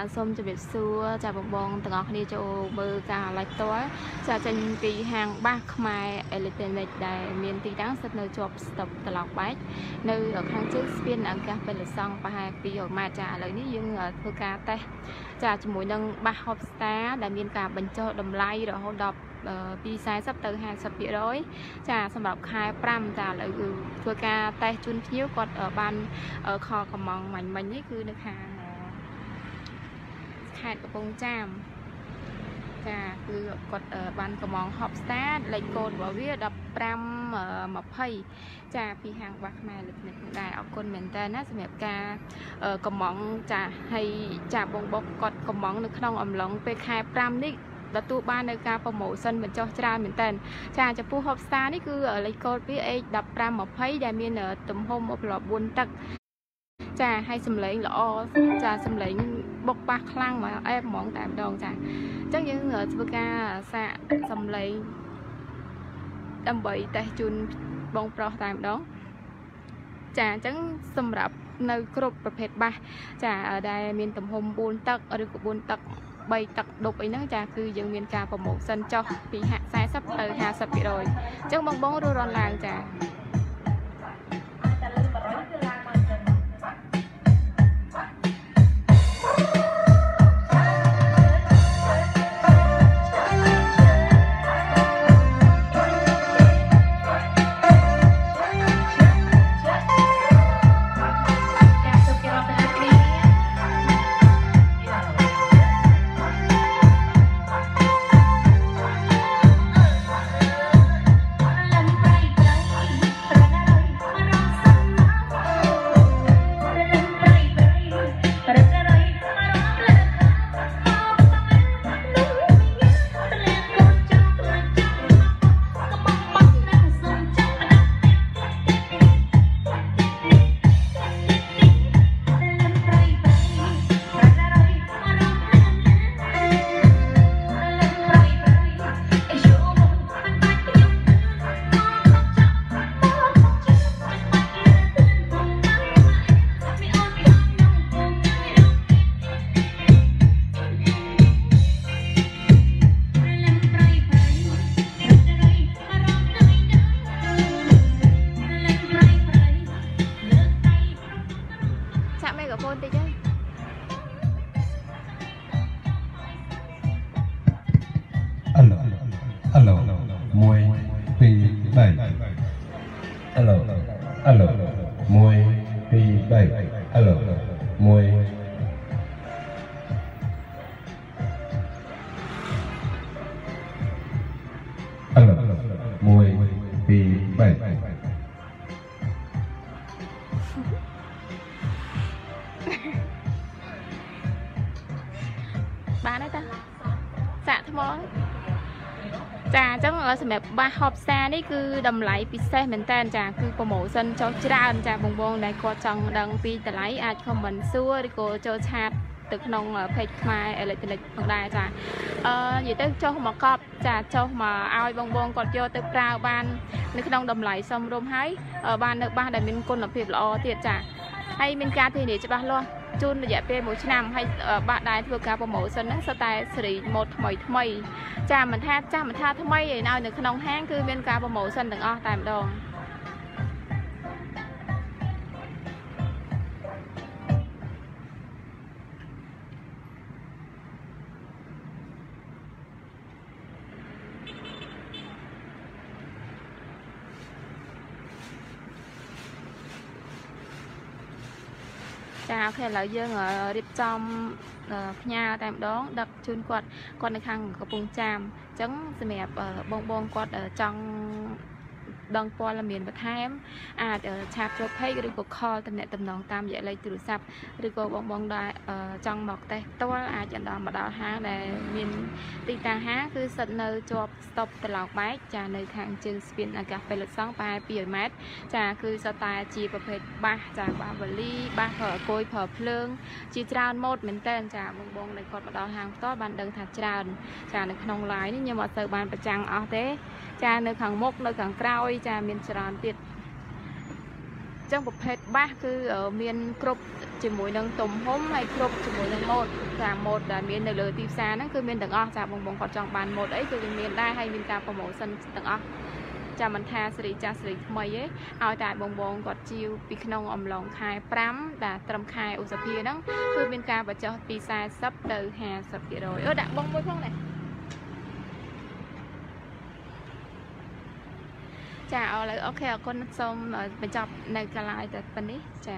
นาส้มจะเบ็ดซัวจากบองต่างๆนี่จะเบอร์กาลอยตัวจากจันปีแห่งบ้านขมายเอลิเตนเล็ดได้เมียนตีดังสัตว์ในจอบสต็อปตลอดไปในครั้งที่สเปนอังกฤษเป็นหลักสองไปปีออกมาจากเลยนี่ยังเพื่อการแต่จากจมูกดังบ้าฮอปสตาร์ได้เมียนการบรรจุดมไล่ดอกดอกปีไซส์สับเตอร์แห่งสับเยอะร้อยจากสำหรับคายปรำจากเลยเพื่อการแต่จุนพิ้วกดบันคอกระมองมันมันนี่คือนะคะขาดกระโปรงจามค่ะคือกดบันกระมองฮอปสตาร์เลยโกนว่าวิ่งดับปรำมาไพ่จากพี่หางวักมาหลุดหนึ่งได้เอาคนเหมือนแต่น่าจะแบบกากระมองจะให้จากบงบกกดกระมองในขนมอมหลงไปคายปรำนี่ประตูบ้านในการโปรโมชั่นเหมือนจอจราเหมือนแต่จาจะผู้ฮอปสตาร์นี่คือเลยโกนวิ่งดับปรำมาไพ่ได้มีเนื้อตุ่มหอมอบหลอดบุญตักจะให้สำเร็จหรอจะสำเร็จบกปากคลั่งมาแอบมองแต่ดองจ้ะจังยังเหงื่อสกาสะสำเร็จดำใบแต่จุนบองปลอแต่ดองจ้ะจังสำหรับในกลุ่มประเภทบ้าจ้ะได้มีตุ่มหอมบุญตักหรือกบุญตักใบตักดกอีนั่งจ้ะคือยังมีการโปรโมชั่นจอปีหะสายซับเตอร์หาสับปีโดยจังบองบองรูรอนลางจ้ะแบบบาฮอปซานี่คือดำไหลพิเศษเหมือนแต่จ้ะคือโปรโมชั่นโจ๊กจ้าจ้ะบงบงในกอจังดังปีแต่ไหลอาจคอมเมนต์ซัวดิโกโจ๊กชาตึกนงเพจมาอะไรต่างๆต่างได้จ้ะอยู่ตึกโจ๊กมากอบจ้ะโจ๊กมาเอาบงบงกอดโยตึกปลาบ้านนึกนงดำไหลสมรวมให้บ้านนึกบ้านได้เป็นคนหลับเพียบล้อเตี้ยจ้ะให้เป็นการที่นี่จะบ้านล้อจุนระยะเป็นหมู่ชนำให้บ้านได้เพื่อการโปรโมชั่นนักสไตล์สตรีทหมดใหม่ใหม่จ้ามันแทบจ้ามันแทบทำไมอย่างนั้นหนึ่งขนมแห้งคือเป็นการโปรโมชั่นต่างอ้อตามดองโอเคแล้วยังริบจอมหญ้าแต่ดองดักชุนกอดกอดในข้างกระปุงจามจังสมัยบงบงกอดจังดังปอนละเมียนประเทมอาจชาบจบให้หรือกดคอตำแหน่งตำนองตามอย่างไรตุลศัพท์หรือกดบงบงได้จังบอกแต่ตัวอาจจะดอมมาดอฮะในเมียนตีตาฮะคือสัตว์เนื้อจบตบตลอดไปจากในทางจึงสปินอากาศไปหลุดซ่องไปเปลี่ยนแมสจากคือสไตล์จีประเภทบ้าจากบาเบอรี่บ้าเผอโกยเผอเพลิงจีจานหมดเหมือนเต้นจากบงบงในกดมาดอฮะตัวบันเดินถัดจานจากในขนมลายนี่ยังมาเสิร์ฟบันประจังเอาเต้จากในขังมกในขังกล้าวจะมีจราติดจังประเภทบ้าคือมีนกรุบ จะมุ้ยนังตุ่มหอมให้ครบจะมุ้ยนังหมดจากหมดแต่เมียนในเลยตีซานั่นคือเมียนต่างอ้อจากบงบงขอจองบานหมดไอ้คือเมียนได้ให้เมียนการโปรโมชั่นต่างอ้อจากมันทาสิริจากสิริทำไมเอ๊ะเอาแต่บงบงกอดจิวปีขนมอมลองคายพร้ำแต่ตรำคายอุสพีนั่นคือเมียนการประจบตีซาซับเตอร์แฮซับเดียร์โดยดักบงไว้พวกนี้จะเอาเลยโอเคคนส้มไปจับในกระไรแต่ปันนี้จะ